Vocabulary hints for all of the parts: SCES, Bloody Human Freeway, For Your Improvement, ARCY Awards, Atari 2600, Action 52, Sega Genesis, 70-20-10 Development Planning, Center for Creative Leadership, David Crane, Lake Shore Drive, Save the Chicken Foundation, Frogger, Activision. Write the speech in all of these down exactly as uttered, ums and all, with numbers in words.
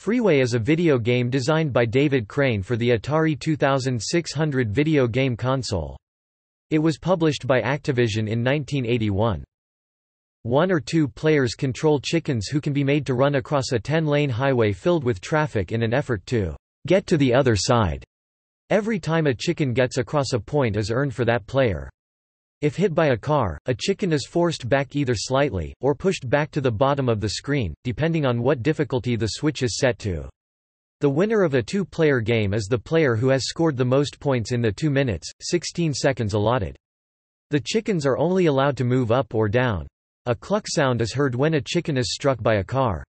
Freeway is a video game designed by David Crane for the Atari twenty-six hundred video game console. It was published by Activision in nineteen eighty-one. One or two players control chickens who can be made to run across a ten-lane highway filled with traffic in an effort to get to the other side. Every time a chicken gets across a point is earned for that player. If hit by a car, a chicken is forced back either slightly, or pushed back to the bottom of the screen, depending on what difficulty the switch is set to. The winner of a two-player game is the player who has scored the most points in the two minutes, sixteen seconds allotted. The chickens are only allowed to move up or down. A cluck sound is heard when a chicken is struck by a car.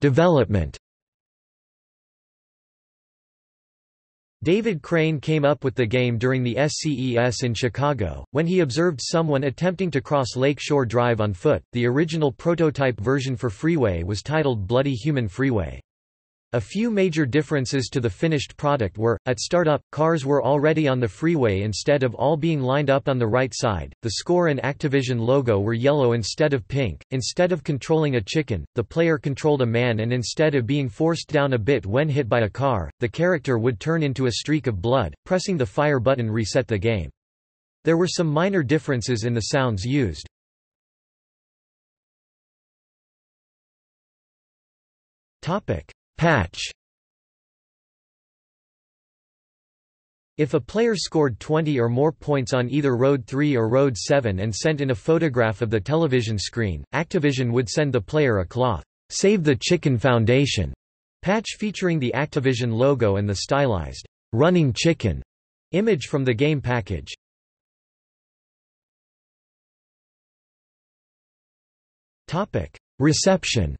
Development. David Crane came up with the game during the S C E S in Chicago, when he observed someone attempting to cross Lake Shore Drive on foot. The original prototype version for Freeway was titled Bloody Human Freeway. A few major differences to the finished product were, at startup, cars were already on the freeway instead of all being lined up on the right side, the score and Activision logo were yellow instead of pink, instead of controlling a chicken, the player controlled a man, and instead of being forced down a bit when hit by a car, the character would turn into a streak of blood. Pressing the fire button reset the game. There were some minor differences in the sounds used. Patch. If a player scored twenty or more points on either Road three or Road seven and sent in a photograph of the television screen, Activision would send the player a cloth, Save the Chicken Foundation patch featuring the Activision logo and the stylized, running chicken image from the game package. Reception.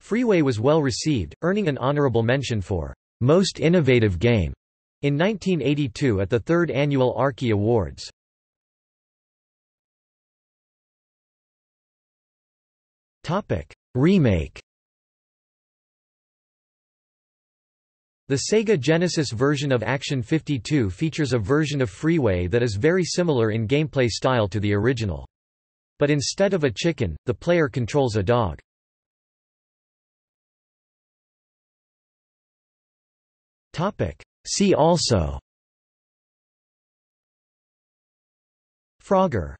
Freeway was well received, earning an honorable mention for Most Innovative Game in nineteen eighty-two at the third annual ARCY Awards. Topic: Remake. The Sega Genesis version of Action fifty-two features a version of Freeway that is very similar in gameplay style to the original. But instead of a chicken, the player controls a dog. See also: Frogger.